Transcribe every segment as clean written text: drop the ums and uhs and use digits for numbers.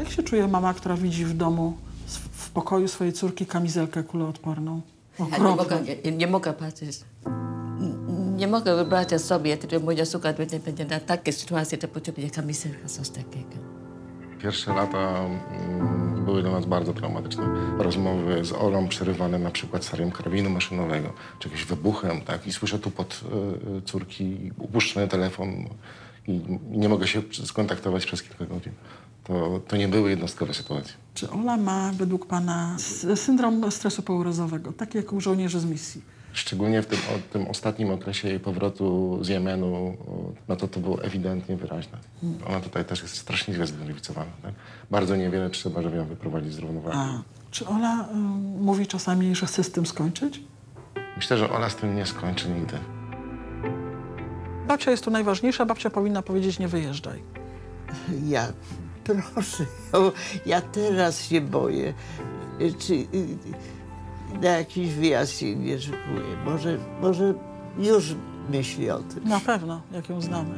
Jak się czuje mama, która widzi w domu, w pokoju swojej córki kamizelkę kuloodporną? Nie mogę patrzeć. Nie mogę wyobrazić sobie, że moja córka będzie na takiej sytuacji, że potrzebuje kamizelka, coś takiego. Pierwsze lata były dla nas bardzo traumatyczne. Rozmowy z Olą przerywane na przykład starym karabinu maszynowego, czy jakimś wybuchem, tak? I słyszę tupot córki, upuszczony telefon i nie mogę się skontaktować przez kilka godzin. To nie były jednostkowe sytuacje. Czy Ola ma według pana syndrom stresu pourazowego, taki jak u żołnierzy z misji? Szczególnie w tym ostatnim okresie jej powrotu z Jemenu, no to było ewidentnie wyraźne. Ona tutaj też jest strasznie źle zdenerwicowana. Tak? Bardzo niewiele trzeba, żeby ją wyprowadzić z równowagi. Czy Ola mówi czasami, że chce z tym skończyć? Myślę, że Ola z tym nie skończy nigdy. Babcia jest tu najważniejsza. Babcia powinna powiedzieć: nie wyjeżdżaj. Ja proszę, ja teraz się boję. Czy na jakiś wyjazd się nie szykuję. Może już myśli o tym. Na pewno, jak ją znamy.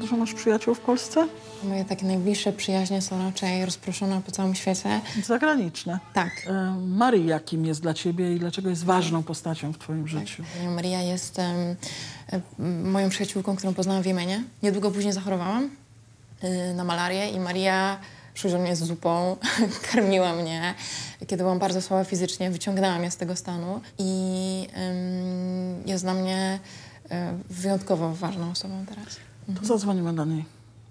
Dużo masz przyjaciół w Polsce? Moje takie najbliższe przyjaźnie są raczej rozproszone po całym świecie. Zagraniczne. Tak. Maria kim jest dla ciebie i dlaczego jest ważną postacią w twoim życiu? Tak. Maria jest moją przyjaciółką, którą poznałam w Jemenie. Niedługo później zachorowałam na malarię i Maria przyjrzał mnie z zupą, karmiła mnie. Kiedy byłam bardzo słaba fizycznie, wyciągnęła mnie z tego stanu. I jest dla mnie wyjątkowo ważną osobą teraz. To zadzwonimy do niej.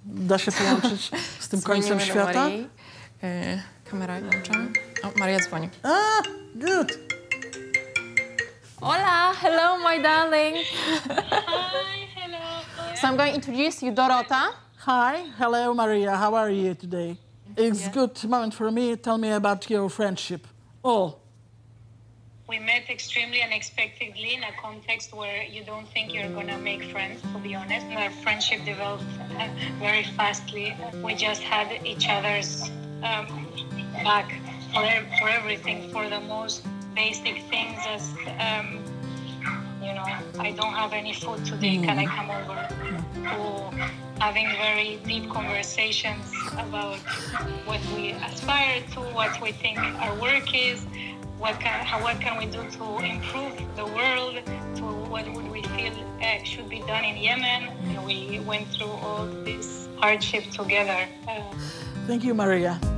Da się połączyć z tym końcem świata? Kamera włącza. O, Maria dzwoni. Good! Hola! Hello, my darling! Hi, hello! So I'm going to introduce you Dorota. Hi, hello, Maria. How are you today? It's a good moment for me. Tell me about your friendship. We met extremely unexpectedly in a context where you don't think you're gonna make friends, to be honest. Our friendship developed very fastly. We just had each other's back for everything, for the most basic things as, you know, I don't have any food today, can I come over? To having very deep conversations about what we aspire to, what we think our work is, what can we do to improve the world, to what would we feel should be done in Yemen. And we went through all this hardship together. Thank you, Maria.